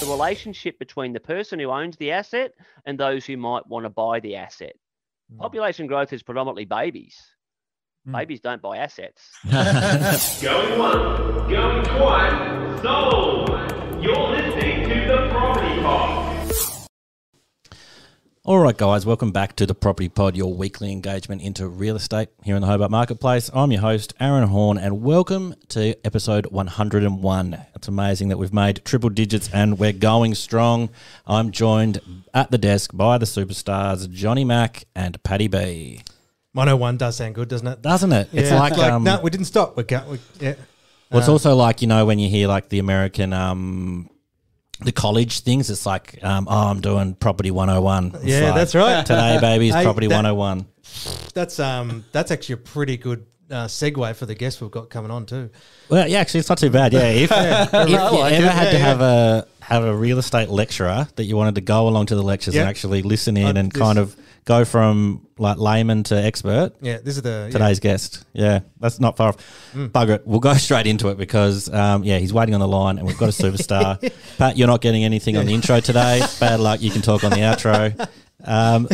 the relationship between the person who owns the asset and those who might want to buy the asset. Population growth is predominantly babies. Babies don't buy assets. Going once, going twice, sold. You're listening to The Property Pod. All right, guys, welcome back to The Property Pod, your weekly engagement into real estate here in the Hobart Marketplace. I'm your host, Aaron Horn, and welcome to episode 101. It's amazing that we've made triple digits and we're going strong. I'm joined at the desk by the superstars, Johnny Mac and Paddy B. 101 does sound good, doesn't it? Doesn't it? Yeah. It's like no, we didn't stop. Yeah. Well, it's also like, you know, when you hear like the American, the college things, it's like, oh, I'm doing Property 101. It's yeah, like, that's right. Today, babies, hey, Property 101. That's actually a pretty good segue for the guest we've got coming on too. Well, yeah, actually, it's not too bad. Yeah, if, if you ever had to have a real estate lecturer that you wanted to go along to the lectures and actually listen in and kind of go from like layman to expert. Yeah, this is today's guest. Yeah, that's not far off. Bugger it. We'll go straight into it because, yeah, he's waiting on the line and we've got a superstar. Pat, you're not getting anything on the intro today. Bad luck. You can talk on the outro.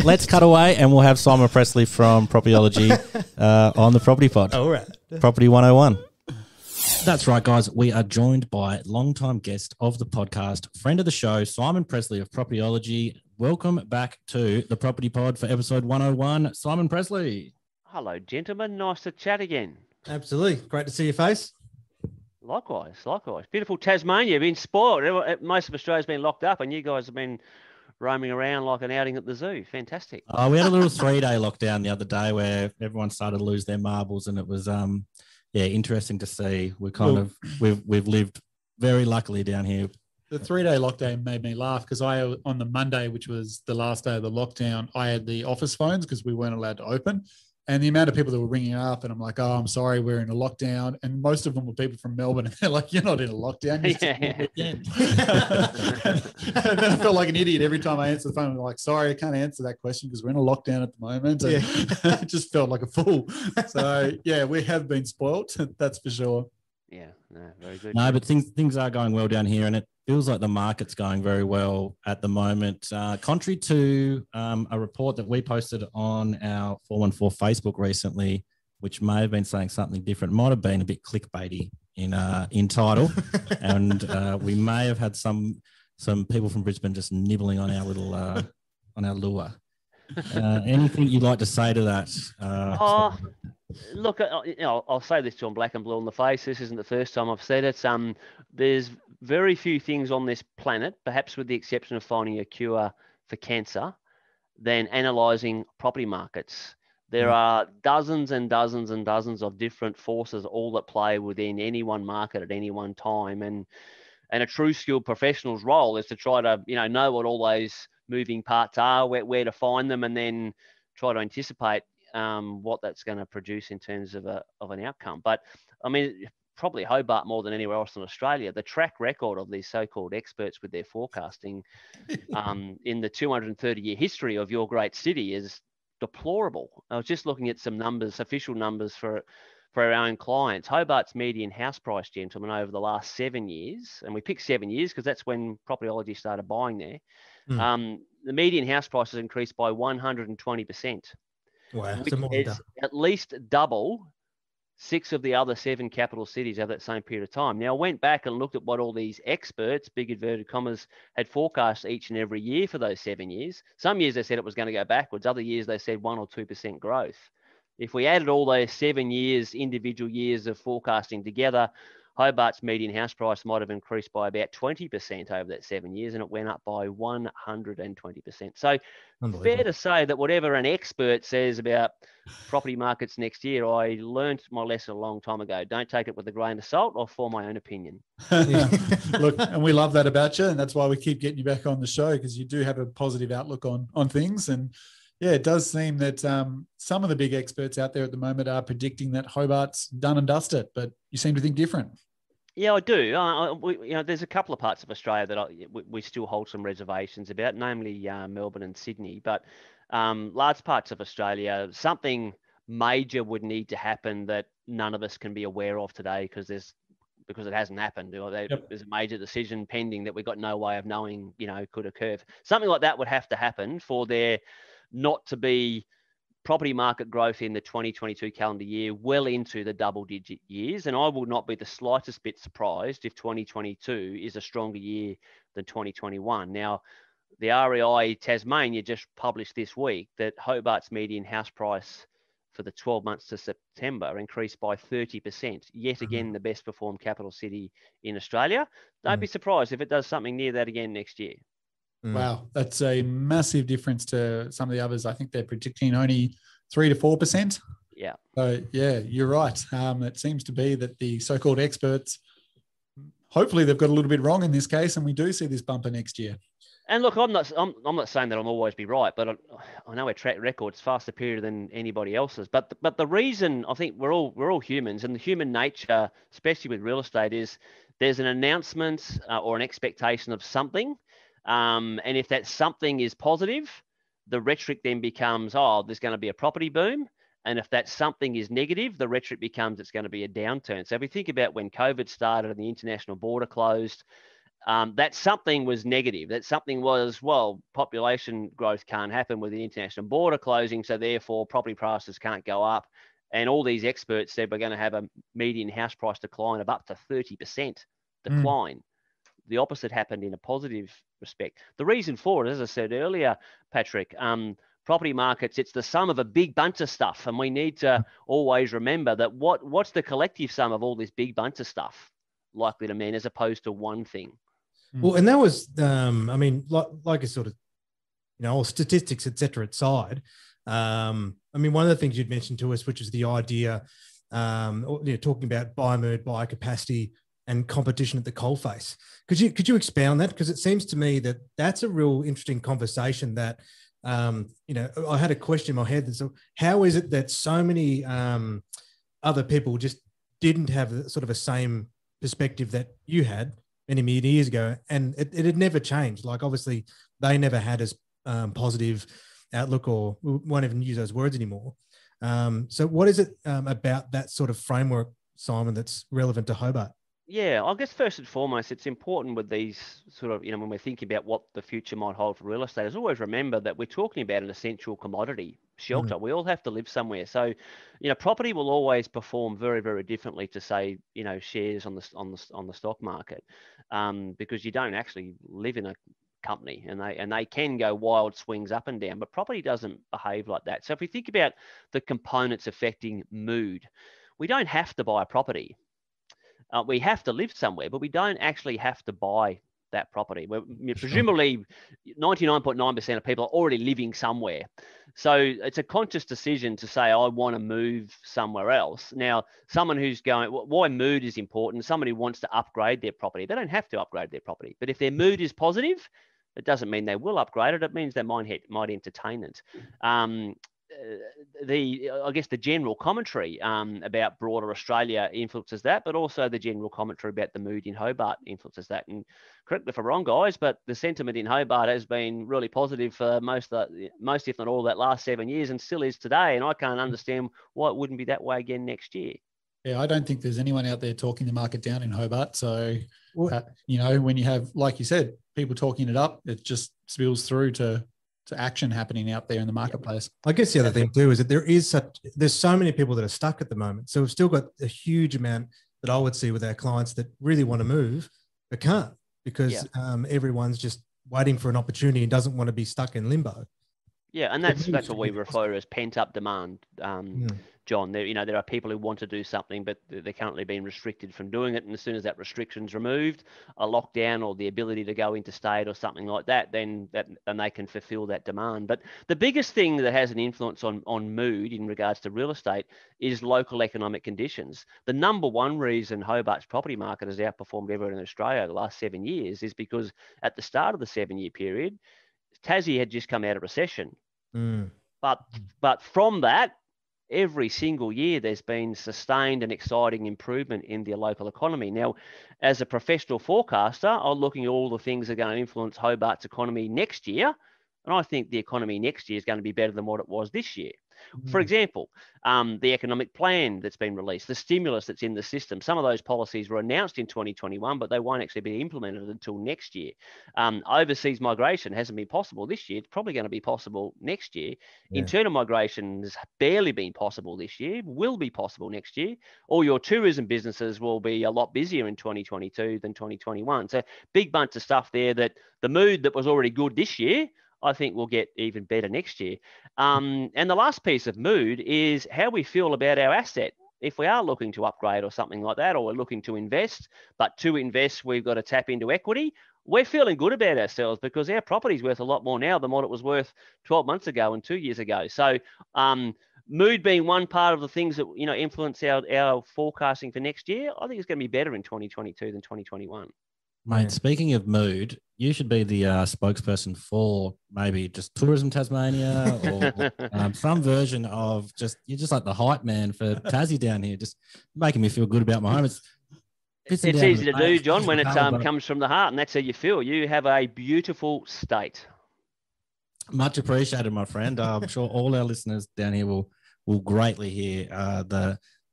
Let's cut away and we'll have Simon Pressley from Propertyology on The Property Pod. All right. Property 101. That's right, guys. We are joined by longtime guest of the podcast, friend of the show, Simon Pressley of Propertyology. Welcome back to The Property Pod for episode 101. Simon Pressley. Hello, gentlemen. Nice to chat again. Absolutely. Great to see your face. Likewise, likewise. Beautiful Tasmania. Been spoiled. Most of Australia's been locked up and you guys have been roaming around like an outing at the zoo. Fantastic. Oh, we had a little three-day lockdown the other day where everyone started to lose their marbles and it was, yeah, interesting to see. We're kind of, we've lived very luckily down here. The three-day lockdown made me laugh because on the Monday, which was the last day of the lockdown, I had the office phones because we weren't allowed to open. And the amount of people that were ringing up and I'm like, oh, I'm sorry, we're in a lockdown. And most of them were people from Melbourne. And they're like, you're not in a lockdown. And then I felt like an idiot every time I answered the phone. I'm like, sorry, I can't answer that question because we're in a lockdown at the moment. And I just felt like a fool. So, yeah, we have been spoilt. That's for sure. Yeah, no, very good. No, but things are going well down here and it feels like the market's going very well at the moment. Contrary to a report that we posted on our 4one4 Facebook recently, which may have been saying something different, might have been a bit clickbaity in title. And we may have had some people from Brisbane just nibbling on our little on our lure. Anything you'd like to say to that? Look, you know, I'll say this to him black and blue in the face. This isn't the first time I've said it. There's very few things on this planet, perhaps with the exception of finding a cure for cancer, than analysing property markets. There are dozens and dozens and dozens of different forces all at play within any one market at any one time. And a true skilled professional's role is to try to, you know what all those moving parts are, where to find them, and then try to anticipate what that's going to produce in terms of an outcome. But I mean, probably Hobart more than anywhere else in Australia, the track record of these so-called experts with their forecasting in the 230-year history of your great city is deplorable. I was just looking at some numbers, official numbers for our own clients. Hobart's median house price, gentlemen, over the last 7 years, and we picked 7 years because that's when Propertyology started buying there. The median house price has increased by 120%. Wow, it's at least double 6 of the other 7 capital cities over that same period of time. Now, I went back and looked at what all these experts, big inverted commas, had forecast each and every year for those 7 years. Some years they said it was going to go backwards. Other years they said 1 or 2% growth. If we added all those 7 years, individual years of forecasting together, Hobart's median house price might have increased by about 20% over that 7 years, and it went up by 120%. So fair to say that whatever an expert says about property markets next year, I learned my lesson a long time ago. Don't take it with a grain of salt or form my own opinion. Look, and we love that about you, and that's why we keep getting you back on the show, because you do have a positive outlook on things. And yeah, it does seem that some of the big experts out there at the moment are predicting that Hobart's done and dusted, but you seem to think different. Yeah, I do. You know, there's a couple of parts of Australia that we still hold some reservations about, namely Melbourne and Sydney. But large parts of Australia, something major would need to happen that none of us can be aware of today because there's because it hasn't happened. There's a major decision pending that we've got no way of knowing, could occur. Something like that would have to happen for there not to be property market growth in the 2022 calendar year well into the double-digit years. And I will not be the slightest bit surprised if 2022 is a stronger year than 2021. Now, the REI Tasmania just published this week that Hobart's median house price for the 12 months to September increased by 30%, yet again, the best performed capital city in Australia. Don't be surprised if it does something near that again next year. Wow. That's a massive difference to some of the others. I think they're predicting only 3 to 4%. Yeah. So yeah, you're right. It seems to be that the so-called experts, hopefully they've got a little bit wrong in this case, and we do see this bumper next year. And look, I'm not saying that I'll always be right, but I know our track record's far superior than anybody else's. But the reason I think we're all humans, and the human nature, especially with real estate, is there's an announcement or an expectation of something, and if that something is positive, the rhetoric then becomes, oh, there's going to be a property boom. And if that something is negative, the rhetoric becomes it's going to be a downturn. So if we think about when COVID started and the international border closed, that something was negative. That something was, well, population growth can't happen with the international border closing, so therefore property prices can't go up. And all these experts said we're going to have a median house price decline of up to 30% decline. The opposite happened in a positive respect. The reason for it, as I said earlier, Patrick, property markets, it's the sum of a big bunch of stuff. And we need to always remember that what's the collective sum of all this big bunch of stuff likely to mean as opposed to one thing. Well, and that was, I mean, like a sort of, all statistics, et cetera, aside. I mean, one of the things you'd mentioned to us, which is the idea, talking about buyer mood, buyer capacity, and competition at the coalface. Could you expound that? Because it seems to me that that's a real interesting conversation that, I had a question in my head. So how is it that so many other people just didn't have sort of a same perspective that you had many years ago, and it had never changed? Like, obviously they never had as positive outlook, or we won't even use those words anymore. So what is it about that sort of framework, Simon, that's relevant to Hobart? Yeah, I guess first and foremost, it's important with these sort of, when we're thinking about what the future might hold for real estate, is always remember that we're talking about an essential commodity, shelter. We all have to live somewhere. So, property will always perform very, very differently to, say, shares on the stock market, because you don't actually live in a company, and they can go wild swings up and down, but property doesn't behave like that. So if we think about the components affecting mood, we don't have to buy a property. We have to live somewhere, but we don't actually have to buy that property. Presumably, 99.9% of people are already living somewhere. So it's a conscious decision to say, I want to move somewhere else. Now, someone who's going, why mood is important, somebody who wants to upgrade their property. They don't have to upgrade their property. But if their mood is positive, it doesn't mean they will upgrade it. It means they might entertain it. The general commentary about broader Australia influences that, but also the general commentary about the mood in Hobart influences that. And correct me if I'm wrong, guys, but the sentiment in Hobart has been really positive for most, if not all, that last 7 years, and still is today. And I can't understand why it wouldn't be that way again next year. Yeah, I don't think there's anyone out there talking the market down in Hobart. So, when you have, like you said, people talking it up, it just spills through to action happening out there in the marketplace. I guess the other thing too is that there's so many people that are stuck at the moment. So we've still got a huge amount that I would see with our clients that really want to move but can't, because everyone's just waiting for an opportunity and doesn't want to be stuck in limbo. Yeah, and that's what we refer to as pent-up demand, John. There are people who want to do something, but they're currently being restricted from doing it. And as soon as that restriction's removed, a lockdown or the ability to go interstate or something like that, then they can fulfill that demand. But the biggest thing that has an influence on mood in regards to real estate is local economic conditions. The number one reason Hobart's property market has outperformed everyone in Australia the last 7 years is because at the start of the 7-year period, Tassie had just come out of recession, but from that, every single year there's been sustained and exciting improvement in the local economy. Now, as a professional forecaster, I'm looking at all the things that are going to influence Hobart's economy next year, and I think the economy next year is going to be better than what it was this year. For example, the economic plan that's been released, the stimulus that's in the system, some of those policies were announced in 2021, but they won't actually be implemented until next year. Overseas migration hasn't been possible this year. It's probably going to be possible next year. Yeah. Internal migration has barely been possible this year, will be possible next year. All your tourism businesses will be a lot busier in 2022 than 2021. So big bunch of stuff there that the mood that was already good this year, I think we'll get even better next year. And the last piece of mood is how we feel about our asset. If we are looking to upgrade or something like that, or we're looking to invest, but to invest, we've got to tap into equity. We're feeling good about ourselves because our property's worth a lot more now than what it was worth 12 months ago and 2 years ago. So mood being one part of the things that, you know, influence our forecasting for next year, I think it's going to be better in 2022 than 2021. Mate, speaking of mood, you should be the spokesperson for maybe just Tourism Tasmania or some version of just, you're just like the hype man for Tassie down here, just making me feel good about my home. It's easy to do, John, when it comes from the heart, and that's how you feel. You have a beautiful state. Much appreciated, my friend. I'm sure all our listeners down here will greatly hear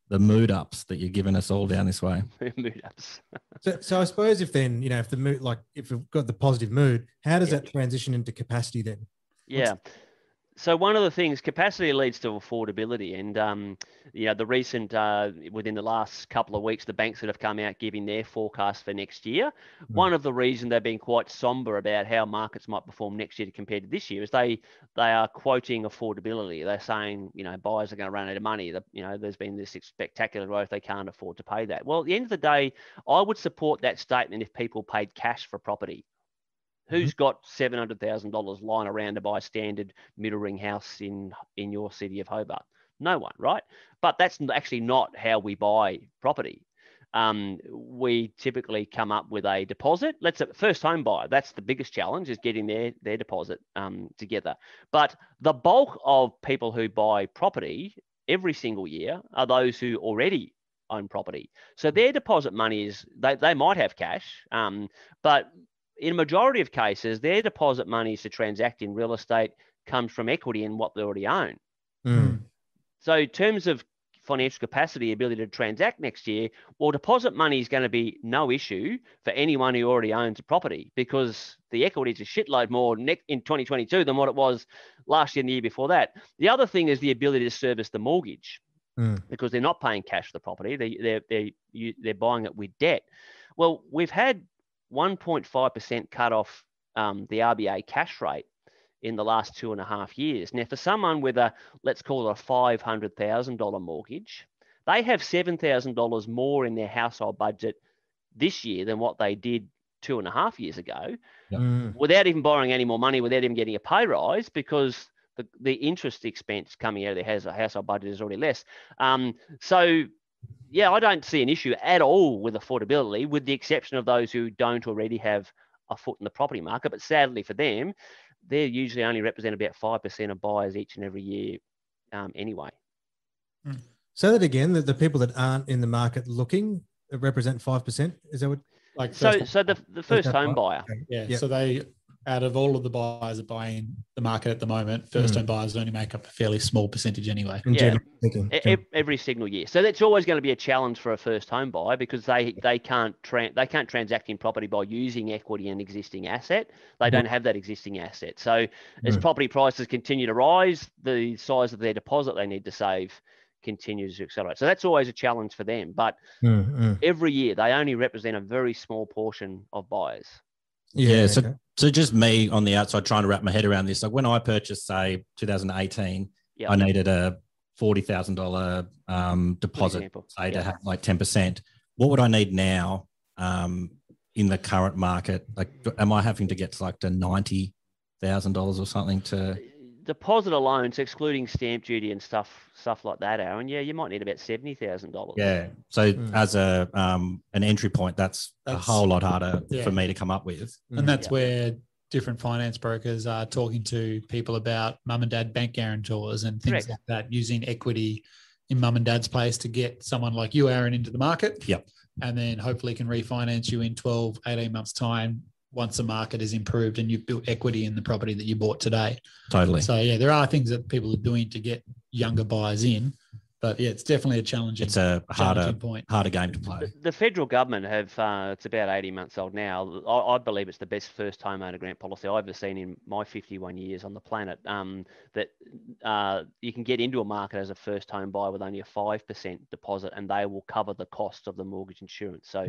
the mood ups that you're giving us all down this way. Mood ups. So I suppose if then, you know, if the mood, like if we've got the positive mood, how does that transition into capacity then? Yeah. So one of the things, capacity leads to affordability, and you know, the recent within the last couple of weeks, the banks that have come out giving their forecast for next year, one of the reasons they've been quite somber about how markets might perform next year compared to this year is they are quoting affordability. They're saying, you know, buyers are going to run out of money. You know, there's been this spectacular growth, they can't afford to pay that. Well, at the end of the day, I would support that statement if people paid cash for property. Who's got $700,000 lying around to buy standard middle-ring house in your city of Hobart? No one, right? But that's actually not how we buy property. We typically come up with a deposit. Let's say first home buyer. That's the biggest challenge, is getting their deposit together. But the bulk of people who buy property every single year are those who already own property. So their deposit money is, they might have cash, but in a majority of cases, their deposit monies to transact in real estate comes from equity in what they already own. So in terms of financial capacity, ability to transact next year, well, deposit money is going to be no issue for anyone who already owns a property, because the equity is a shitload more in 2022 than what it was last year and the year before that. The other thing is the ability to service the mortgage, because they're not paying cash for the property. They're buying it with debt. Well, we've had 1.5% cut off the RBA cash rate in the last 2.5 years. Now, for someone with a, let's call it a $500,000 mortgage, they have $7,000 more in their household budget this year than what they did 2.5 years ago, without even borrowing any more money, without even getting a pay rise, because the interest expense coming out of their household budget is already less. So yeah, I don't see an issue at all with affordability, with the exception of those who don't already have a foot in the property market. But sadly for them, they're usually only represent about 5% of buyers each and every year anyway. So that again, the people that aren't in the market looking represent 5%? Is that what? Like so the first home buyer. Yeah. So they, out of all of the buyers that buy in the market at the moment, first home buyers only make up a fairly small percentage anyway. Yeah. Every single year. So that's always going to be a challenge for a first home buyer, because they can't transact in property by using equity in existing asset. They don't have that existing asset. So as property prices continue to rise, the size of their deposit they need to save continues to accelerate. So that's always a challenge for them. But every year they only represent a very small portion of buyers. Yeah. So just me on the outside trying to wrap my head around this. Like when I purchased, say, 2018, I needed a $40,000 deposit, say, to have like 10%. What would I need now in the current market? Like, am I having to get to like to $90,000 or something to deposit alone? So excluding stamp duty and stuff like that, Aaron. Yeah, you might need about $70,000. Yeah. So as a an entry point, that's a whole lot harder for me to come up with. And that's where different finance brokers are talking to people about mum and dad bank guarantors and things like that, using equity in mum and dad's place to get someone like you, Aaron, into the market. Yep. And then hopefully can refinance you in 12, 18 months' time once the market has improved and you've built equity in the property that you bought today. Totally. So, yeah, there are things that people are doing to get younger buyers in. But, yeah, it's definitely a challenging point. It's a harder game to play. The federal government have, it's about 80 months old now. I believe it's the best first homeowner grant policy I've ever seen in my 51 years on the planet, that you can get into a market as a first home buyer with only a 5% deposit and they will cover the cost of the mortgage insurance. So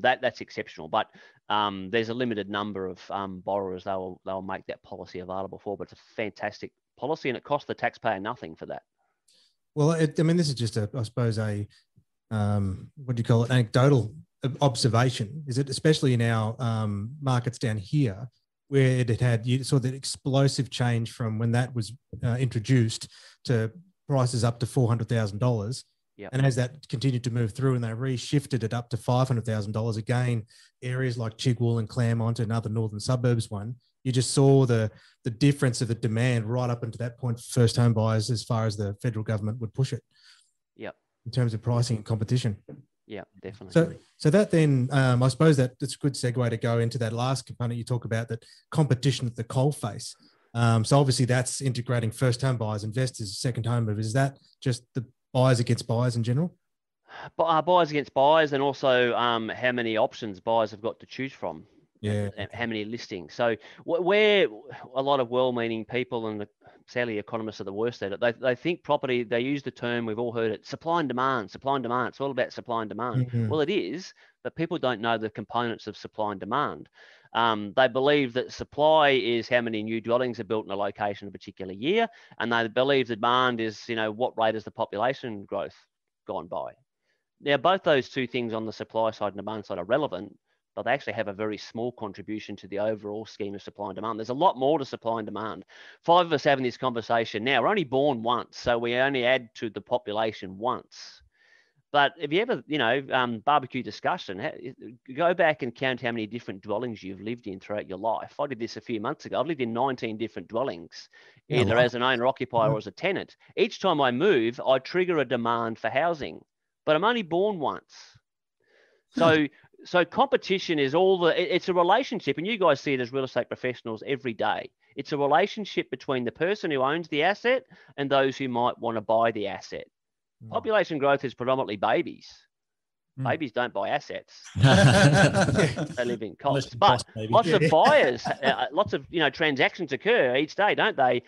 that's exceptional. But there's a limited number of borrowers they'll make that policy available for. But it's a fantastic policy and it costs the taxpayer nothing for that. Well, this is just, anecdotal observation, is it, especially in our markets down here, where it had, you saw that explosive change from when that was introduced to prices up to $400,000. Yep. And as that continued to move through and they reshifted it up to $500,000, again, areas like Chigwell and Claremont and other northern suburbs you just saw the difference of the demand right up until that point for first home buyers as far as the federal government would push it. Yeah. In terms of pricing and competition. Yeah, definitely. So that then, I suppose that's a good segue to go into that last component you talk about, that competition at the coalface. So obviously that's integrating first home buyers, investors, second home movers. Is that just the buyers against buyers in general? Buyers against buyers, and also how many options buyers have got to choose from. Yeah. How many listings? So where a lot of well-meaning people and sadly economists are the worst at it. They think property. They use the term, we've all heard it: supply and demand. Supply and demand. It's all about supply and demand. Mm-hmm. Well, it is, but people don't know the components of supply and demand. They believe that supply is how many new dwellings are built in a location in a particular year, and they believe the demand is, what rate is the population growth gone by. Now, both those two things on the supply side and demand side are relevant. But they actually have a very small contribution to the overall scheme of supply and demand. There's a lot more to supply and demand. Five of us having this conversation now, we're only born once, so we only add to the population once. But if you ever, barbecue discussion, go back and count how many different dwellings you've lived in throughout your life. I did this a few months ago. I've lived in 19 different dwellings, either as an owner-occupier or as a tenant. Each time I move, I trigger a demand for housing, but I'm only born once. So... So competition is it's a relationship, and you guys see it as real estate professionals every day. It's a relationship between the person who owns the asset and those who might want to buy the asset. Mm. Population growth is predominantly babies. Mm. Babies don't buy assets. They live in cots. But lots of buyers, lots of transactions occur each day, don't they,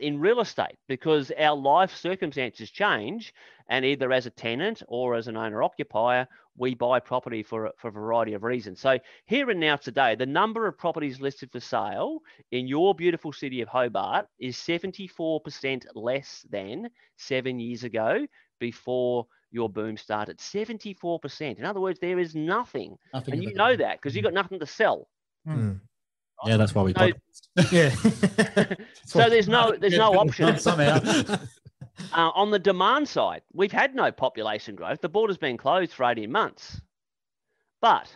in real estate, because our life circumstances change, and either as a tenant or as an owner-occupier, we buy property for a variety of reasons. So here and now today, the number of properties listed for sale in your beautiful city of Hobart is 74% less than 7 years ago before your boom started. 74%. In other words, there is nothing and you know that because you've got nothing to sell. Mm. Right? Yeah, that's why we podcast. Yeah. So there's no option. Somehow. On the demand side, we've had no population growth. The border's been closed for 18 months. But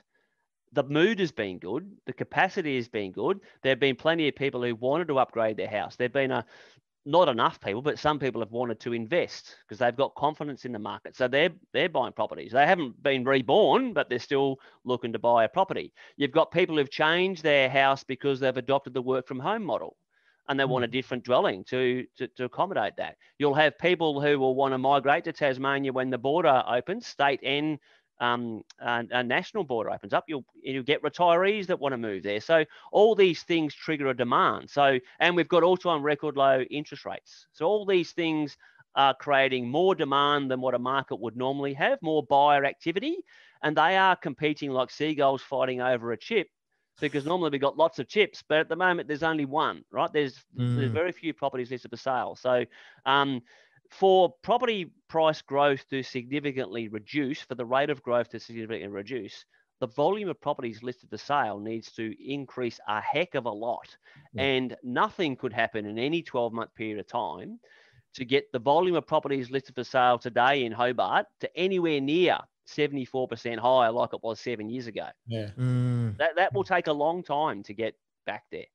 the mood has been good. The capacity has been good. There have been plenty of people who wanted to upgrade their house. There have been not enough people, but some people have wanted to invest because they've got confidence in the market. So they're buying properties. They haven't been reborn, but they're still looking to buy a property. You've got people who've changed their house because they've adopted the work from home model, and they want a different dwelling to accommodate that. You'll have people who will want to migrate to Tasmania when the border opens, state and a national border opens up. You'll get retirees that want to move there. So all these things trigger a demand. So, and we've got all-time record low interest rates. So all these things are creating more demand than what a market would normally have, more buyer activity, and they are competing like seagulls fighting over a chip. Because normally we've got lots of chips, but at the moment there's only one, right? There's very few properties listed for sale. So for property price growth to significantly reduce, for the rate of growth to significantly reduce, the volume of properties listed for sale needs to increase a heck of a lot. Mm. And nothing could happen in any 12-month period of time to get the volume of properties listed for sale today in Hobart to anywhere near 74% higher like it was 7 years ago. Yeah. Mm. That will take a long time to get back there.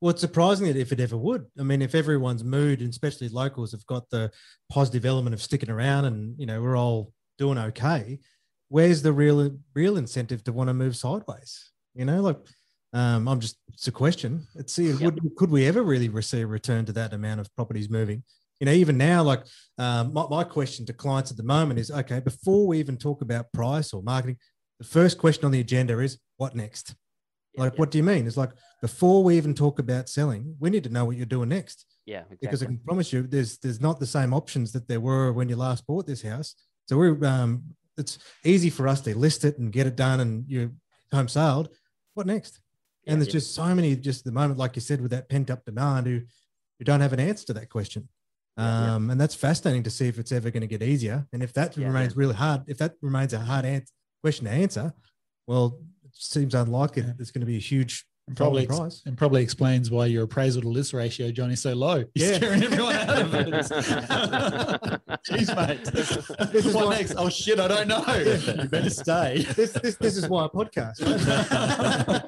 Well, it's surprising that if it ever would. I mean, if everyone's mood, and especially locals, have got the positive element of sticking around and, we're all doing okay, where's the real incentive to want to move sideways? You know, like I'm just, it's a question. Let's see, could we ever really see a return to that amount of properties moving? You know, even now, like my question to clients at the moment is, okay, before we even talk about price or marketing, the first question on the agenda is what next? What do you mean? It's like, before we even talk about selling, we need to know what you're doing next. Yeah, exactly. Because I can promise you there's not the same options that there were when you last bought this house. So we're it's easy for us to list it and get it done and you're home sold. What next? And there's just so many, just at the moment, like you said, with that pent up demand who don't have an answer to that question. And that's fascinating to see if it's ever going to get easier. And if that remains really hard, if that remains a hard question to answer, well, it seems unlikely that it's going to be a huge probably explains why your appraisal to list ratio, Johnny, is so low. You're scaring everyone out of it. Jeez, mate. What next? Oh, shit, I don't know. You better stay. This is why I podcast.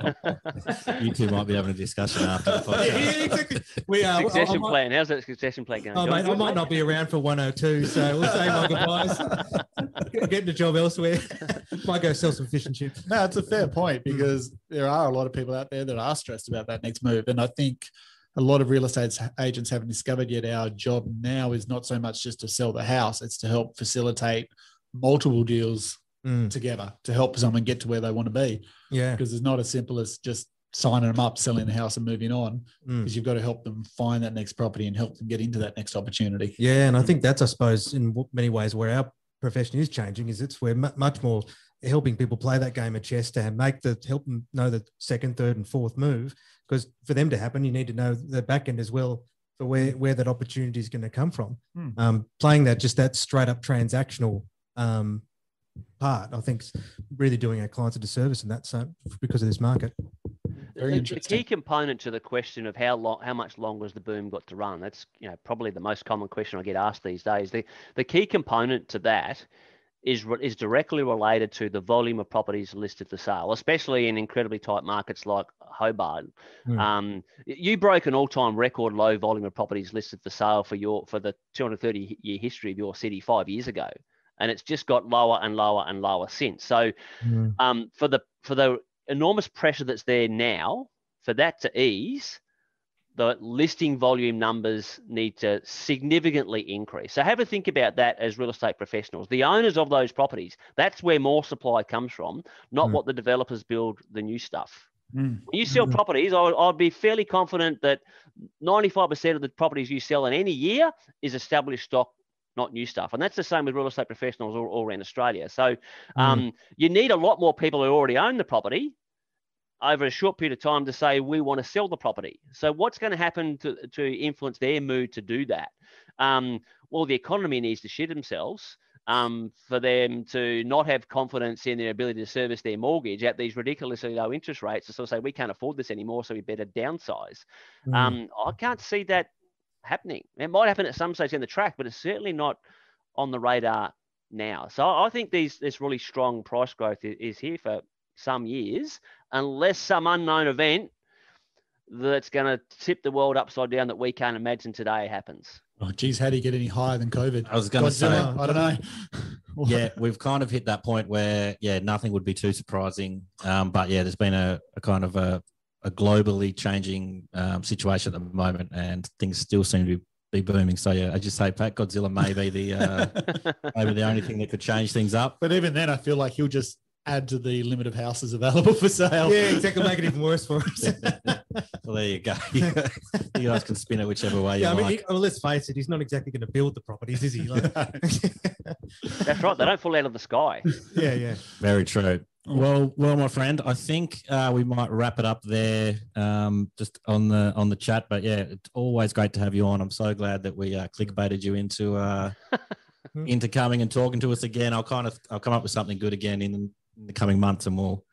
Right? You two might be having a discussion after the podcast. Yeah, exactly. We are. Succession plan. How's that succession plan going? Oh, mate, I might not be around for 102, so we'll save my goodbyes. Getting a job elsewhere. Might go sell some fish and chips. No, it's a fair point because there are a lot of people out there that are stressed about that next move. And I think a lot of real estate agents haven't discovered yet our job now is not so much just to sell the house, it's to help facilitate multiple deals together to help someone get to where they want to be. Yeah. Because it's not as simple as just signing them up, selling the house and moving on, because you've got to help them find that next property and help them get into that next opportunity. Yeah. And I think that's, I suppose, in many ways where our profession is changing is we're much more helping people play that game of chess to help them know the second, third and fourth move, because for them to happen, you need to know the back end as well for where that opportunity is going to come from. Playing that straight up transactional part, I think, is really doing our clients a disservice in that, so because of this market. Very interesting. The key component to the question of how much longer has the boom got to run, that's probably the most common question I get asked these days. The key component to that is directly related to the volume of properties listed for sale, especially in incredibly tight markets like Hobart. You broke an all-time record low volume of properties listed for sale for the 230-year history of your city 5 years ago, and it's just got lower and lower and lower since. So, for the enormous pressure that's there now, for that to ease, the listing volume numbers need to significantly increase. So have a think about that as real estate professionals. The owners of those properties, that's where more supply comes from, not what the developers build the new stuff. When you sell properties, I'd be fairly confident that 95% of the properties you sell in any year is established stock, not new stuff. And that's the same with real estate professionals all around Australia. So you need a lot more people who already own the property over a short period of time to say, we want to sell the property. So what's going to happen to influence their mood to do that? Well, the economy needs to shit themselves for them to not have confidence in their ability to service their mortgage at these ridiculously low interest rates to sort of say, we can't afford this anymore, so we better downsize. I can't see that happening. It might happen at some stage in the track, but it's certainly not on the radar now. So I think this really strong price growth is here for some years, unless some unknown event that's going to tip the world upside down that we can't imagine today happens. Oh, geez, how do you get any higher than COVID? I was going to say, I don't know. Yeah, we've kind of hit that point where, nothing would be too surprising. But there's been a kind of a globally changing situation at the moment, and things still seem to be booming. So I just say, Pat, Godzilla may be the only thing that could change things up. But even then, I feel like he'll just add to the limit of houses available for sale. Yeah, exactly. Make it even worse for us. Well, there you go. You guys can spin it whichever way you like. Well, let's face it, he's not exactly going to build the properties, is he? Like, that's right. They don't fall out of the sky. Yeah. Very true. Well, my friend, I think we might wrap it up there, just on the chat. But it's always great to have you on. I'm so glad that we clickbaited you into coming and talking to us again. I'll come up with something good again in the coming months, and we'll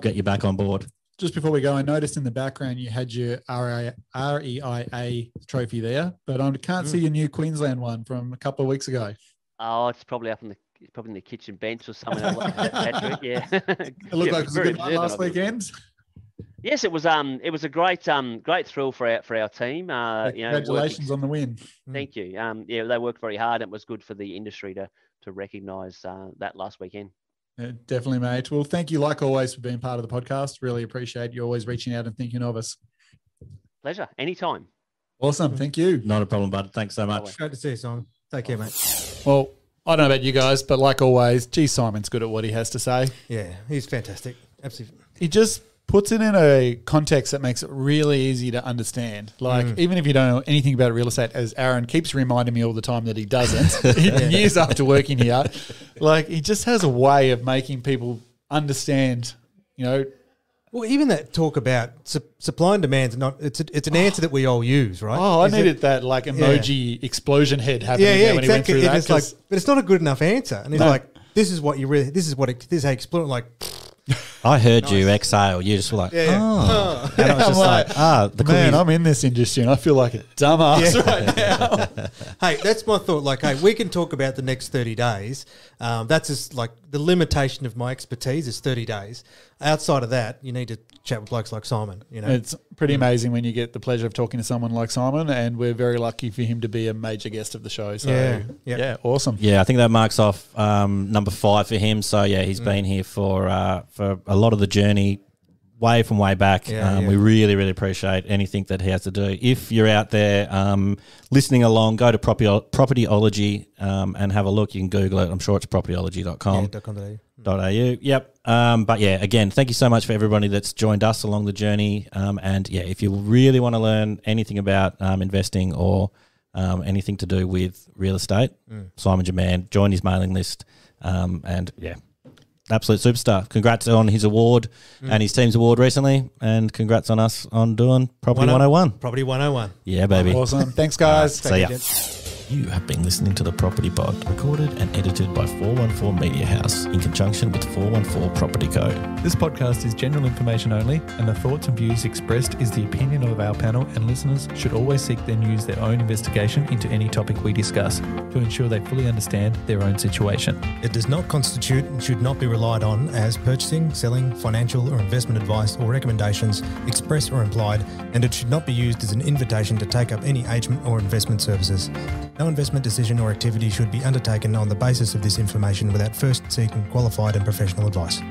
get you back on board. Just before we go, I noticed in the background you had your REIA trophy there, but I can't see your new Queensland one from a couple of weeks ago. Oh, it's probably up in the. It's probably in the kitchen bench or something. Patrick, It looked like it was a good one last weekend. Yes, it was a great thrill for our team. Congratulations on the win. Thank you. They worked very hard. It was good for the industry to recognise that last weekend. Yeah, definitely, mate. Well, thank you, like always, for being part of the podcast. Really appreciate you always reaching out and thinking of us. Pleasure. Anytime. Awesome. Thank you. Not a problem, bud. Thanks so much. Great to see you, Simon. Take care, mate. Well, I don't know about you guys, but like always, gee, Simon's good at what he has to say. Yeah, he's fantastic. Absolutely. He just puts it in a context that makes it really easy to understand. Like, even if you don't know anything about real estate, as Aaron keeps reminding me all the time that he doesn't, years after working here, like, he just has a way of making people understand, you know. Well, even that talk about supply and demand, it's an answer that we all use, right? Oh, I needed that like emoji explosion head happening there when he went through that. It's like, but it's not a good enough answer. And he's like, this is how you explode. Like, I heard you exhale. You just were like, oh. And I was just like, man, I'm in this industry and I feel like a dumbass right now. Hey, that's my thought. Like, hey, we can talk about the next 30 days. That's just like the limitation of my expertise is 30 days. Outside of that, you need to chat with blokes like Simon. You know, it's pretty amazing when you get the pleasure of talking to someone like Simon, and we're very lucky for him to be a major guest of the show. So yeah, awesome. Yeah, I think that marks off number 5 for him. So yeah, he's been here for a lot of the journey, way from way back. Yeah, we really, really appreciate anything that he has to do. If you're out there listening along, go to Propertyology and have a look. You can Google it. I'm sure it's propertyology.com. Yeah, but yeah, again, thank you so much for everybody that's joined us along the journey. And yeah, if you really want to learn anything about investing or anything to do with real estate, Simon's your man. Join his mailing list. And yeah, absolute superstar. Congrats on his award and his team's award recently. And congrats on us on doing Property 101. Property 101. Yeah, baby. Awesome. Thanks, guys. Right, see ya. You have been listening to The Property Pod, recorded and edited by 4one4 Media House in conjunction with 4one4 Property Co. This podcast is general information only, and the thoughts and views expressed is the opinion of our panel, and listeners should always seek and use their own investigation into any topic we discuss to ensure they fully understand their own situation. It does not constitute and should not be relied on as purchasing, selling, financial or investment advice or recommendations, express or implied, and it should not be used as an invitation to take up any agent or investment services. No investment decision or activity should be undertaken on the basis of this information without first seeking qualified and professional advice.